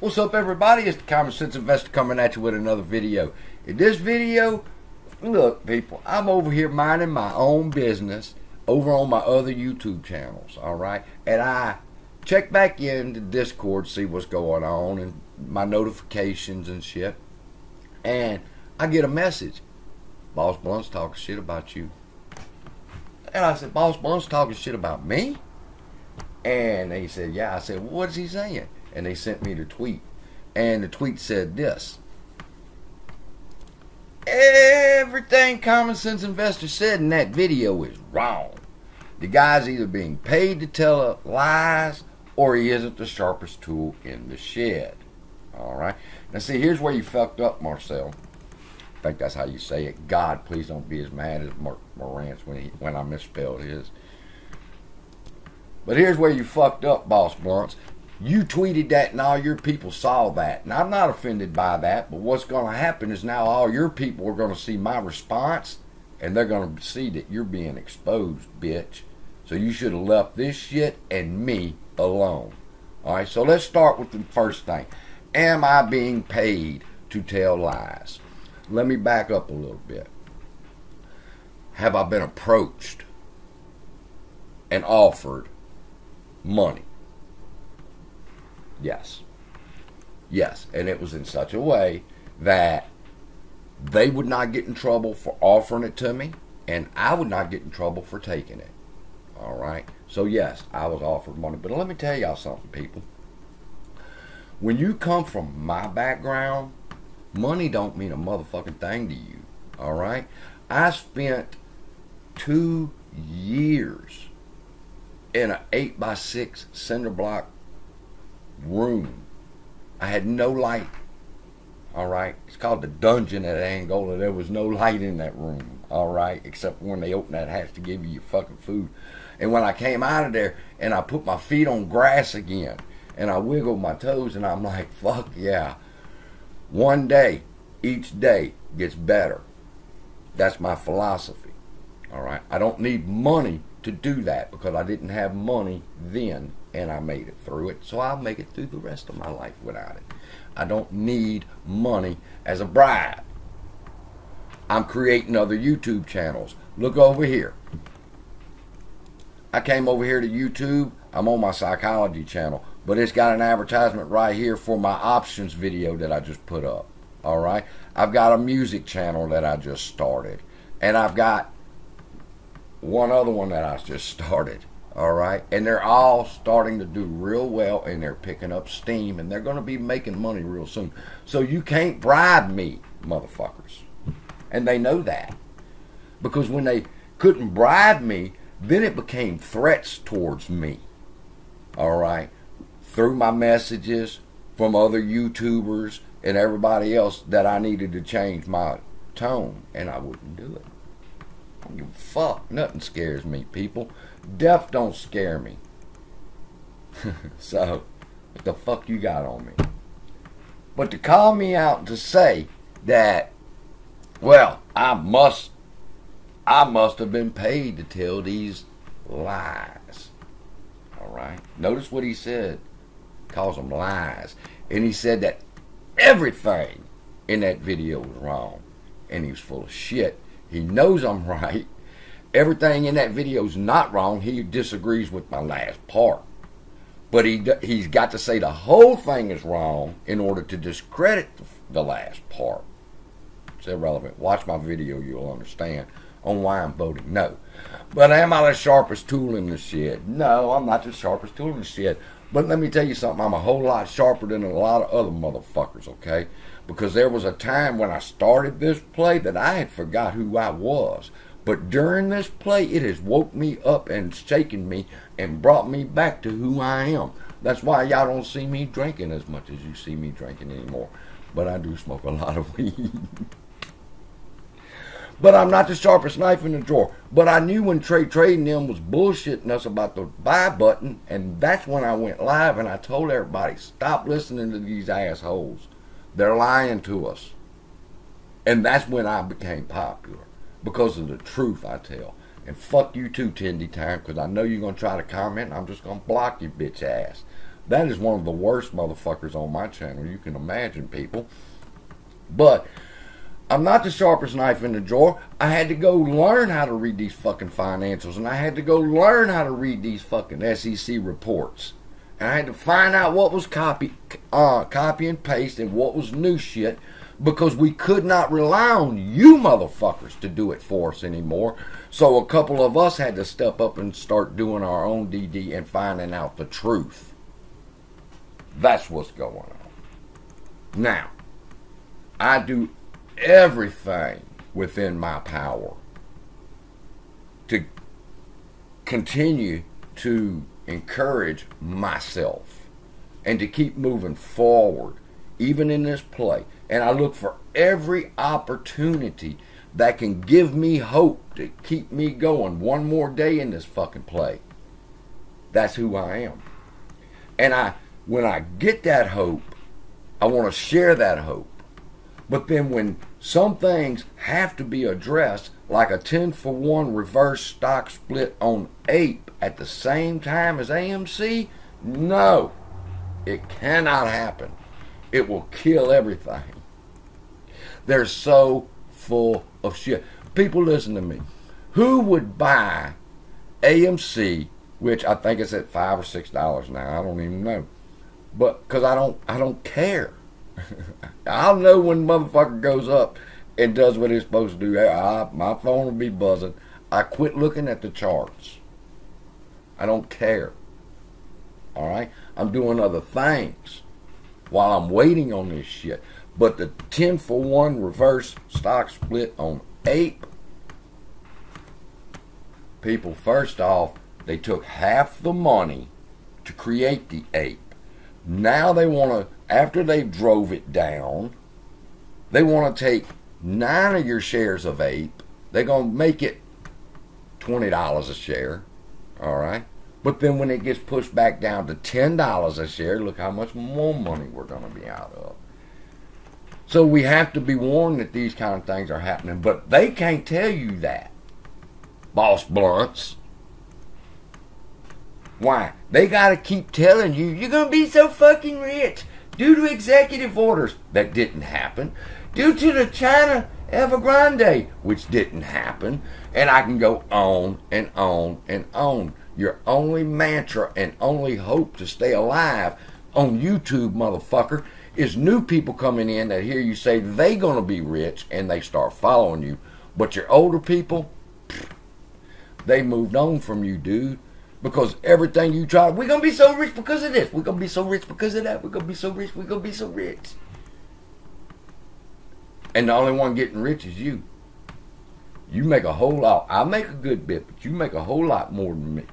What's up, everybody? It's the Common Sense Investor coming at you with another video. In this video, look, people, I'm over here minding my own business over on my other YouTube channels, all right? And I check back into Discord, see what's going on, and my notifications and shit. And I get a message. Boss Blunts talking shit about you. And I said, Boss Blunts talking shit about me? And they said, yeah. I said, well, what's he saying? And they sent me the tweet. And the tweet said this. Everything Common Sense Investor said in that video is wrong. The guy's either being paid to tell lies or he isn't the sharpest tool in the shed. Alright. Now see, here's where you fucked up, Marcel. I think that's how you say it. God, please don't be as mad as Mark Morantz when I misspelled his. But here's where you fucked up, Boss Blunts. You tweeted that and all your people saw that. And I'm not offended by that, but what's going to happen is now all your people are going to see my response and they're going to see that you're being exposed, bitch. So you should have left this shit and me alone. All right, so let's start with the first thing. Am I being paid to tell lies? Let me back up a little bit. Have I been approached and offered money? Yes. Yes. And it was in such a way that they would not get in trouble for offering it to me, and I would not get in trouble for taking it. All right? So, yes, I was offered money. But let me tell y'all something, people. When you come from my background, money don't mean a motherfucking thing to you. All right? I spent 2 years in an 8x6 cinder block room. I had no light. Alright. It's called the dungeon at Angola. There was no light in that room. Alright. Except when they opened that hatch to give you your fucking food. And when I came out of there and I put my feet on grass again and I wiggled my toes and I'm like, fuck yeah. One day, each day gets better. That's my philosophy. Alright. I don't need money to do that because I didn't have money then. And I made it through it, so I'll make it through the rest of my life without it. I don't need money as a bribe. I'm creating other YouTube channels. Look over here. I came over here to YouTube. I'm on my psychology channel, but it's got an advertisement right here for my options video that I just put up. Alright? I've got a music channel that I just started. And I've got one other one that I just started. Alright, and they're all starting to do real well and they're picking up steam and they're going to be making money real soon. So you can't bribe me, motherfuckers. And they know that. Because when they couldn't bribe me, then it became threats towards me. Alright, through my messages from other YouTubers and everybody else that I needed to change my tone and I wouldn't do it. I don't give a fuck. Nothing scares me, people. Death don't scare me. So, what the fuck you got on me? But to call me out to say that, well, I must have been paid to tell these lies. Alright? Notice what he said. He calls them lies. And he said that everything in that video was wrong. And he was full of shit. He knows I'm right. Everything in that video is not wrong. He disagrees with my last part. But he's got to say the whole thing is wrong in order to discredit the last part. It's irrelevant. Watch my video, you'll understand on why I'm voting no. But am I the sharpest tool in the shed? No, I'm not the sharpest tool in the shed. But let me tell you something. I'm a whole lot sharper than a lot of other motherfuckers, okay? Because there was a time when I started this play that I had forgot who I was. But during this play, it has woke me up and shaken me and brought me back to who I am. That's why y'all don't see me drinking as much as you see me drinking anymore. But I do smoke a lot of weed. But I'm not the sharpest knife in the drawer. But I knew when Trey and them was bullshitting us about the buy button. And that's when I went live and I told everybody, stop listening to these assholes. They're lying to us. And that's when I became popular. Because of the truth I tell. And fuck you too, Tendy Time, because I know you're going to try to comment. I'm just going to block your bitch ass. That is one of the worst motherfuckers on my channel. You can imagine, people. But I'm not the sharpest knife in the drawer. I had to go learn how to read these fucking financials. And I had to go learn how to read these fucking SEC reports. And I had to find out what was copy and paste and what was new shit. Because we could not rely on you motherfuckers to do it for us anymore. So a couple of us had to step up and start doing our own DD and finding out the truth. That's what's going on. Now, I do everything within my power to continue to encourage myself and to keep moving forward, even in this play. And I look for every opportunity that can give me hope to keep me going one more day in this fucking play. That's who I am. And when I get that hope, I want to share that hope. But then when some things have to be addressed, like a 10-for-1 reverse stock split on Ape at the same time as AMC, no, it cannot happen. It will kill everything. They're so full of shit. People, listen to me. Who would buy AMC, which I think is at $5 or $6 now? I don't even know, but because I don't care. I'll know when motherfucker goes up and does what it's supposed to do. My phone will be buzzing. I quit looking at the charts. I don't care. All right? I'm doing other things while I'm waiting on this shit. But the 10-for-1 reverse stock split on Ape, people, first off, they took half the money to create the Ape. Now they want to, after they drove it down, they want to take 9 of your shares of Ape. They're going to make it $20 a share, all right? But then when it gets pushed back down to $10 a share, look how much more money we're going to be out of. So we have to be warned that these kind of things are happening, but they can't tell you that, Boss Blunts. Why? They got to keep telling you, you're going to be so fucking rich. Due to executive orders, that didn't happen. Due to the China Evergrande, which didn't happen. And I can go on and on and on. Your only mantra and only hope to stay alive on YouTube, motherfucker, is new people coming in that hear you say they going to be rich and they start following you. But your older people, they moved on from you, dude. Because everything you try, we're going to be so rich because of this. We're going to be so rich because of that. We're going to be so rich. We're going to be so rich. And the only one getting rich is you. You make a whole lot. I make a good bit, but you make a whole lot more than me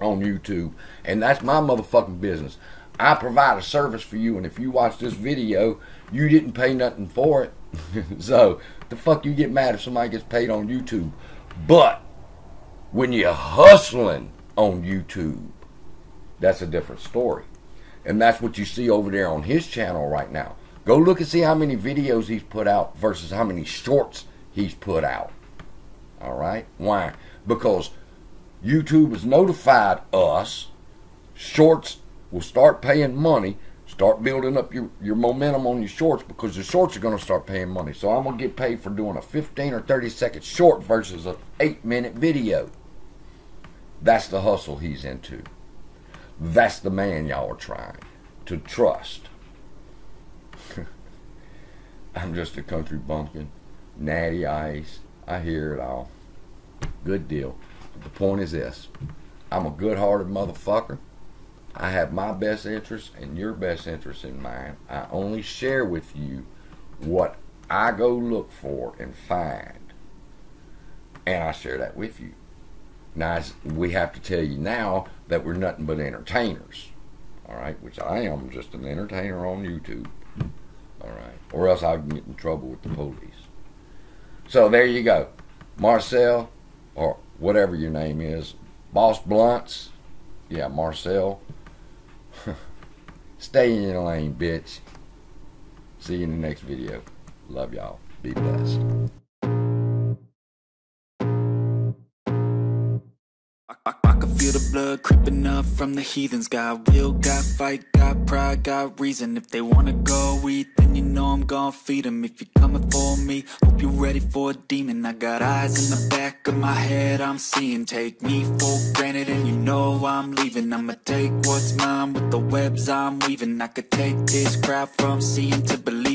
on YouTube. And that's my motherfucking business. I provide a service for you. And if you watch this video, you didn't pay nothing for it. So the fuck you get mad if somebody gets paid on YouTube? But when you're hustling on YouTube, that's a different story. And that's what you see over there on his channel right now. Go look and see how many videos he's put out versus how many shorts he's put out. All right? Why? Because YouTube has notified us shorts will start paying money. Start building up your momentum on your shorts, because your shorts are going to start paying money. So I'm going to get paid for doing a 15 or 30-second short versus an 8-minute video. That's the hustle he's into. That's the man y'all are trying to trust. I'm just a country bumpkin. Natty Ice. I hear it all. Good deal. But the point is this. I'm a good-hearted motherfucker. I have my best interests and your best interests in mind. I only share with you what I go look for and find. And I share that with you. Now, we have to tell you now that we're nothing but entertainers, all right, which I am just an entertainer on YouTube, all right, or else I can get in trouble with the police. So there you go. Marcel, or whatever your name is, Boss Blunts, yeah, Marcel, stay in your lane, bitch. See you in the next video. Love y'all. Be blessed. I could feel the blood creeping up. love from the heathens. Got will, got fight, got pride, got reason. If they wanna go eat, then you know I'm gonna feed them. If you're coming for me, hope you're ready for a demon. I got eyes in the back of my head, I'm seeing. Take me for granted and you know I'm leaving. I'ma take what's mine with the webs I'm weaving. I could take this crowd from seeing to believing.